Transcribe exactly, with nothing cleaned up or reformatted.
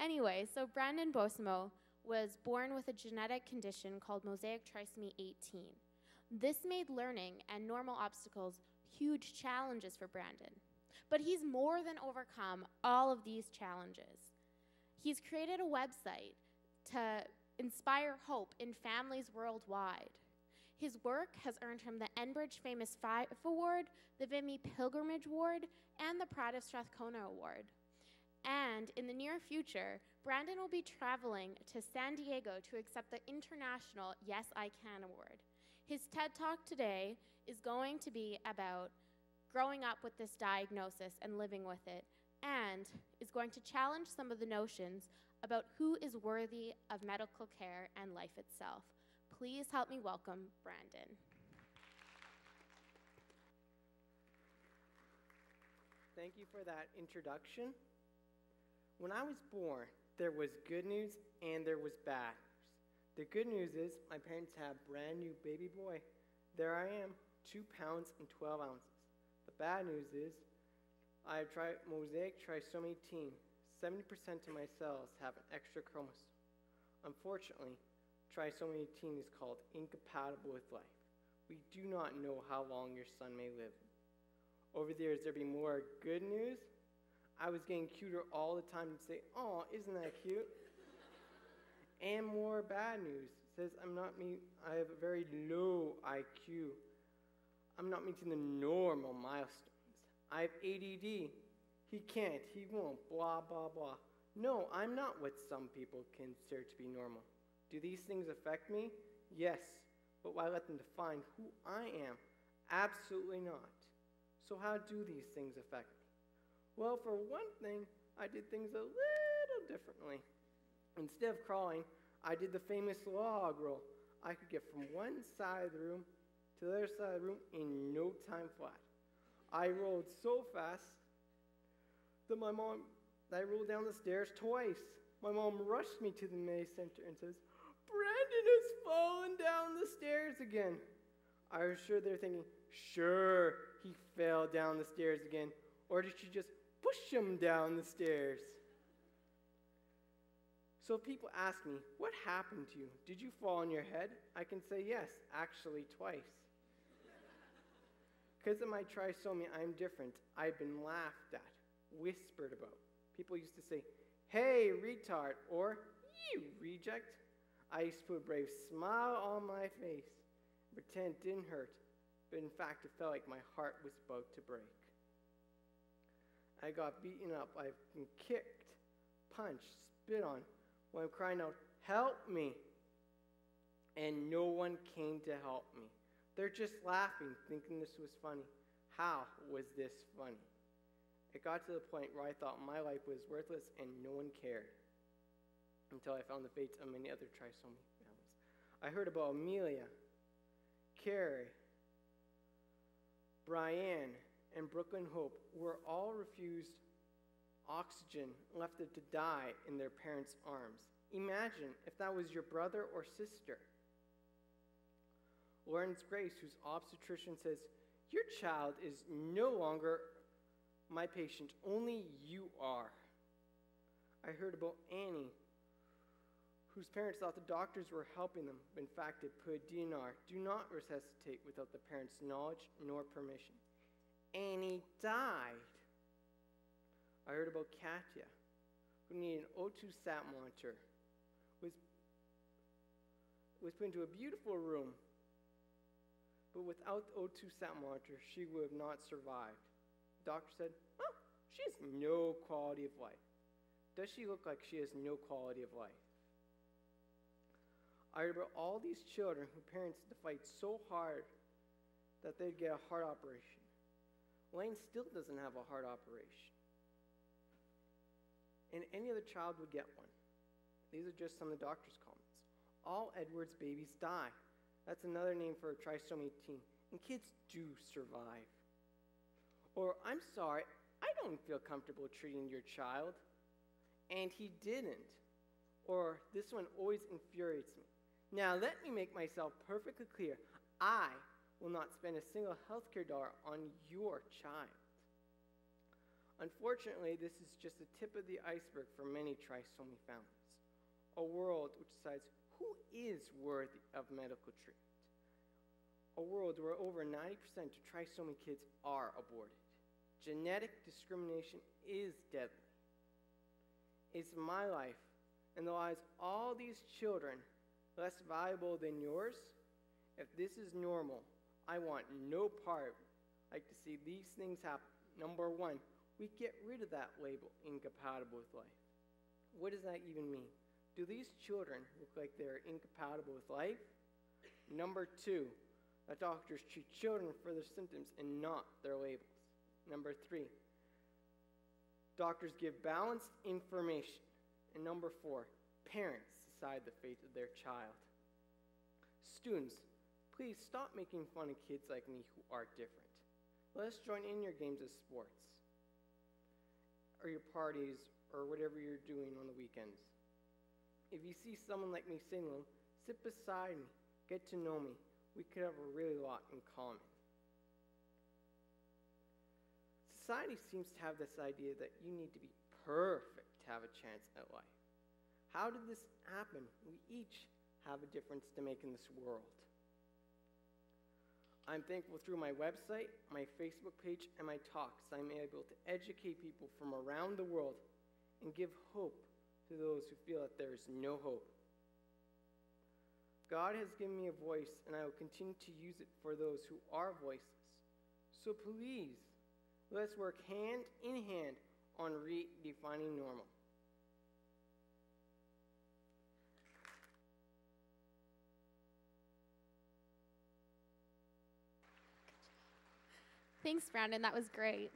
Anyway, so Brandon Bosma was born with a genetic condition called Mosaic Trisomy eighteen. This made learning and normal obstacles huge challenges for Brandon. But he's more than overcome all of these challenges. He's created a website to inspire hope in families worldwide. His work has earned him the Enbridge Famous Five Award, the Vimy Pilgrimage Award, and the Pride of Strathcona Award. And in the near future, Brandon will be traveling to San Diego to accept the International Yes, I Can Award. His TED Talk today is going to be about growing up with this diagnosis and living with it, and is going to challenge some of the notions about who is worthy of medical care and life itself. Please help me welcome Brandon. Thank you for that introduction. When I was born, there was good news and there was bad news. The good news is my parents had a brand new baby boy. There I am, two pounds and twelve ounces. The bad news is I have tri Mosaic Trisomy eighteen. seventy percent of my cells have an extra chromosome. Unfortunately, Trisomy eighteen is called incompatible with life. We do not know how long your son may live. Over the years, there'd be more good news. I was getting cuter all the time and say, "Oh, isn't that cute?" And more bad news. It says I'm not me. I have a very low I Q. I'm not meeting the normal milestones. I have A D D. He can't. He won't. Blah blah blah. No, I'm not what some people consider to be normal. Do these things affect me? Yes, but why let them define who I am? Absolutely not. So how do these things affect me? Well, for one thing, I did things a little differently. Instead of crawling, I did the famous log roll. I could get from one side of the room to the other side of the room in no time flat. I rolled so fast that my mom, I rolled down the stairs twice. My mom rushed me to the May Center and says, "Brandon has fallen down the stairs again." I was sure they're thinking, sure, he fell down the stairs again. Or did she just push him down the stairs? So if people ask me, "What happened to you? Did you fall on your head?" I can say, "Yes, actually twice." Because of my trisomy, I'm different. I've been laughed at, whispered about. People used to say, "Hey, retard," or "You reject." I used to put a brave smile on my face, pretend it didn't hurt, but in fact, it felt like my heart was about to break. I got beaten up, I've been kicked, punched, spit on, when I'm crying out, "Help me!" And no one came to help me. They're just laughing, thinking this was funny. How was this funny? It got to the point where I thought my life was worthless and no one cared, until I found the fates of many other trisomy families. I heard about Amelia, Carrie, Brianne, and Brooklyn Hope were all refused oxygen and left to die in their parents' arms. Imagine if that was your brother or sister. Lawrence Grace, whose obstetrician says, "Your child is no longer my patient, only you are." I heard about Annie, whose parents thought the doctors were helping them, but in fact they put D N R, do not resuscitate without the parents' knowledge nor permission. Annie died. I heard about Katya, who needed an O two sat monitor, was, was put into a beautiful room, but without the O two sat monitor, she would have not survived. The doctor said, "Oh, she has no quality of life." Does she look like she has no quality of life? I heard about all these children who parents had to fight so hard that they'd get a heart operation. Lane still doesn't have a heart operation. And any other child would get one. These are just some of the doctor's comments. All Edwards babies die. That's another name for a trisomy eighteen. And kids do survive. Or, "I'm sorry, I don't feel comfortable treating your child." And he didn't. Or, this one always infuriates me. "Now let me make myself perfectly clear. I will not spend a single healthcare dollar on your child." Unfortunately, this is just the tip of the iceberg for many trisomy families, a world which decides who is worthy of medical treatment, a world where over ninety percent of trisomy kids are aborted. Genetic discrimination is deadly. Is my life and the lives of all these children less valuable than yours? If this is normal, I want no part. I'd like to see these things happen. Number one, we get rid of that label, incompatible with life. What does that even mean? Do these children look like they're incompatible with life? Number two, that doctors treat children for their symptoms and not their labels. Number three, doctors give balanced information. And number four, parents decide the fate of their child. Students, please stop making fun of kids like me who are different. Let us join in your games of sports or your parties or whatever you're doing on the weekends. If you see someone like me singing, sit beside me, get to know me. We could have a really lot in common. Society seems to have this idea that you need to be perfect to have a chance at life. How did this happen? We each have a difference to make in this world. I'm thankful through my website, my Facebook page, and my talks, I'm able to educate people from around the world and give hope to those who feel that there is no hope. God has given me a voice, and I will continue to use it for those who are voiceless. So please, let's work hand in hand on redefining normal. Thanks, Brandon. That was great.